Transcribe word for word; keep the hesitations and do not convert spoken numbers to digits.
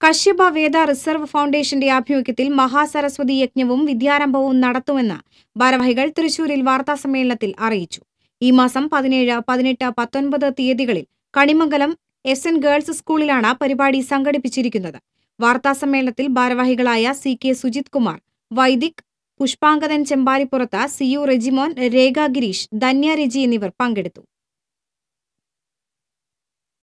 Kashyapa Veda Reserve Foundation Apukitil Mahasaraswathi Yajnavum Vidyarambham Naratuana Bharavahikal Thrissuril Varta Samelatil Arichu. ഈ മാസം പതിനേഴ്, പതിനെട്ട്, പത്തൊൻപത് തീയതികളിൽ കണിമംഗലം എസ് എൻ ഗേൾസ് സ്കൂളിലാണ് പരിപാടി സംഘടിപ്പിച്ചിരിക്കുന്നത്. വാർത്താസമ്മേളനത്തിൽ ഭാരവാഹികളായ C K Sujith Kumar Vaidik, Pushpangathan Chembarippurath, C U Rejimon, Rekha Girish, Dhanya രജി എന്നിവർ പങ്കെടുത്തു.